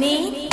mí.